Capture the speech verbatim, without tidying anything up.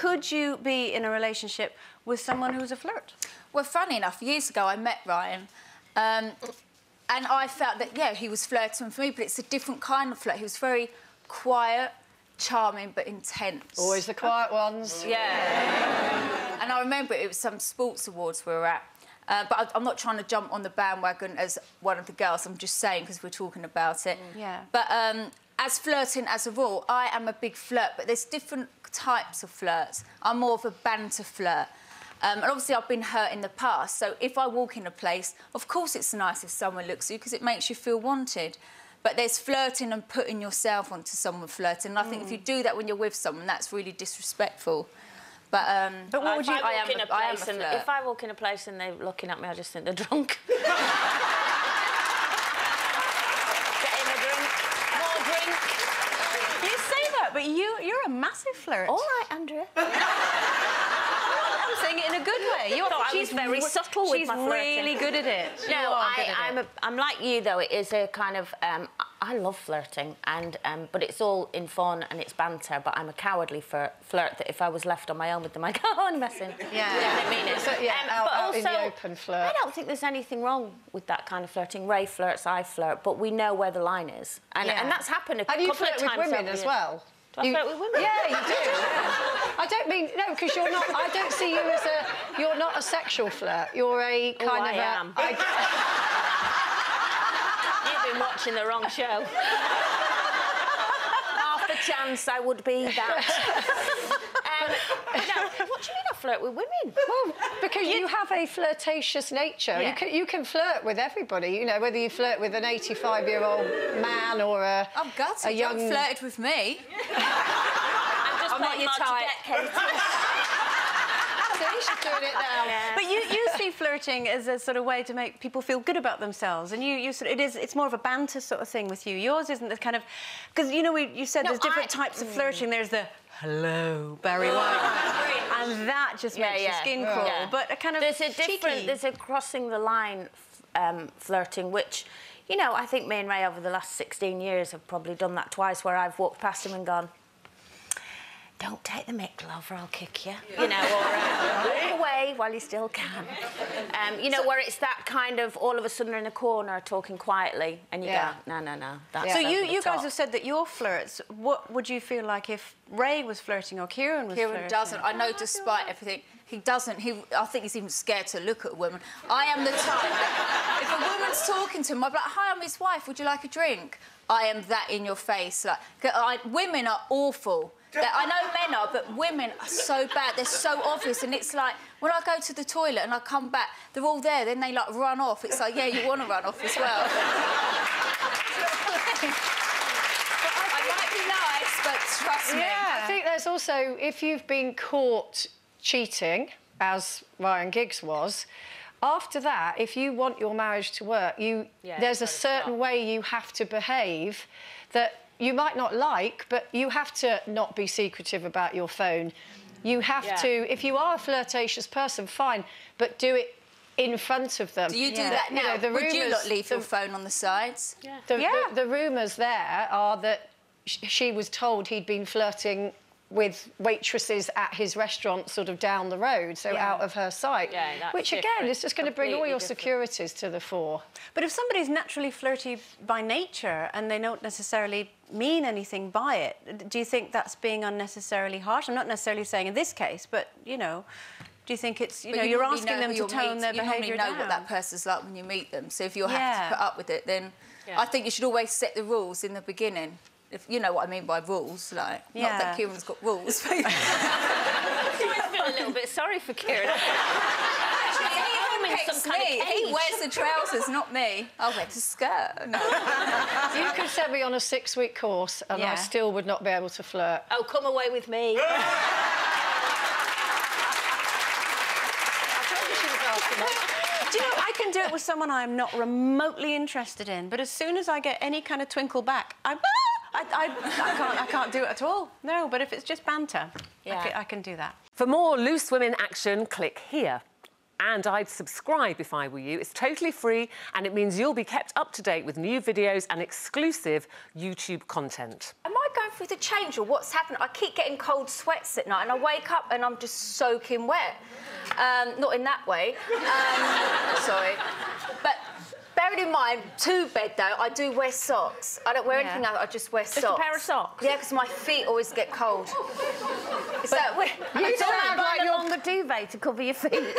could you be in a relationship with someone who's a flirt? Well, funny enough, years ago I met Ryan, um, and I felt that, yeah, he was flirting with me, but it's a different kind of flirt. He was very quiet, charming, but intense. Always the quiet ones. Yeah. yeah. And I remember it was some sports awards we were at, uh, but I, I'm not trying to jump on the bandwagon as one of the girls, I'm just saying, because we're talking about it. Mm. Yeah. But um, as flirting as a rule, I am a big flirt, but there's different types of flirts. I'm more of a banter flirt. Um, and obviously I've been hurt in the past, so if I walk in a place, of course it's nice if someone looks at you because it makes you feel wanted. But there's flirting and putting yourself onto someone flirting. And I think mm. if you do that when you're with someone, that's really disrespectful. But um, but what would you? I am a flirt. If I walk in a place and they're looking at me, I just think they're drunk. Getting a drink, more drink. You say that, but you you're a massive flirt. All right, Andrea. Saying it in a good way. You are, she's very subtle with she's my flirting. Really good at it. No, I, I'm, a, I'm like you though. It is a kind of um, I love flirting, and um, but it's all in fun and it's banter. But I'm a cowardly flirt. That if I was left on my own with them, I go on oh, messing. Yeah, yeah. I mean it. So, yeah, um, out, but out also, in the open flirt. I don't think there's anything wrong with that kind of flirting. Ray flirts, I flirt, but we know where the line is, and yeah. and that's happened a and couple you flirt of times with women as well. You, I flirt with women. Yeah, you do. Yeah. I don't mean no, because you're not. I don't see you as a. You're not a sexual flirt. You're a kind oh, of. I a, am. I... You've been watching the wrong show. Half a chance I would be that. Um, no, what do you mean I flirt with women? Well, because you, you have a flirtatious nature. Yeah. You can you can flirt with everybody, you know, whether you flirt with an eighty-five-year-old man or a I've got a young you flirted with me. I'm just I'm not your type. She's doing it now. Yeah. But you, you see flirting as a sort of way to make people feel good about themselves, and you, you sort of, it is, it's more of a banter sort of thing with you. Yours isn't the kind of, because you know we, you said no, there's different I, types of flirting. Mm. There's the hello, Barry White, and that just yeah, makes yeah. your skin yeah. crawl. Yeah. But a kind of there's a cheeky... different, there's a crossing the line um, flirting, which you know I think me and Ray over the last sixteen years have probably done that twice, where I've walked past him and gone, don't take the mick, love, or I'll kick you. Yeah. You know, or uh, walk away while you still can. Um, you know, so, where it's that kind of all of a sudden in a corner talking quietly and you yeah. go, no, no, no. That's so you, you guys have said that your flirts, what would you feel like if Ray was flirting or Kieran was Kieran flirting? Kieran doesn't. I know, despite everything, he doesn't. He, I think he's even scared to look at a woman. I am the type that if a woman's talking to him, I'm like, hi, I'm his wife, would you like a drink? I am that in your face. Like, I, women are awful. I know men are, but women are so bad. They're so obvious, and it's like when I go to the toilet and I come back, they're all there. Then they like run off. It's like, yeah, you want to run off as well. I might be nice, but trust me. Yeah, I think there's also if you've been caught cheating, as Ryan Giggs was. After that, if you want your marriage to work, you yeah, there's a certain way you have to behave that. You might not like, but you have to not be secretive about your phone. You have yeah. to... If you are a flirtatious person, fine, but do it in front of them. Do you do yeah. that now? You know, the Would rumours, you not leave the, your phone on the sides? Yeah. The, yeah. the, the rumours there are that sh she was told he'd been flirting with waitresses at his restaurant sort of down the road, so yeah. out of her sight, yeah, which, different. Again, is just going to bring all your different. Securities to the fore. But if somebody's naturally flirty by nature and they don't necessarily mean anything by it, do you think that's being unnecessarily harsh? I'm not necessarily saying in this case, but, you know, do you think it's, you but know, you you're asking them to tone meet, their behaviour You know down. What that person's like when you meet them, so if you're yeah. happy to put up with it, then yeah. I think you should always set the rules in the beginning. If you know what I mean by rules, like, yeah. not that Kieran's got rules. But... I feel a little bit sorry for Kieran. Actually, I'm in some kind me. Of cage. He wears the trousers, not me. I'll wear the skirt. No. You could send me on a six-week course and yeah. I still would not be able to flirt. Oh, come away with me. I told you she was asking that. Do you know, I can do it with someone I'm not remotely interested in, but as soon as I get any kind of twinkle back, I'm... I, I, I, can't, I can't do it at all. No, but if it's just banter, yeah. I, can, I can do that. For more Loose Women action, click here. And I'd subscribe if I were you. It's totally free, and it means you'll be kept up to date with new videos and exclusive YouTube content. Am I going through the change or what's happened? I keep getting cold sweats at night, and I wake up and I'm just soaking wet. Um, not in that way. Um, sorry. But bearing in mind, to bed though, I do wear socks. I don't wear yeah. anything else, I just wear just socks. Just a pair of socks? Yeah, because my feet always get cold. Is that weird? You don't have like you're on the duvet to cover your feet.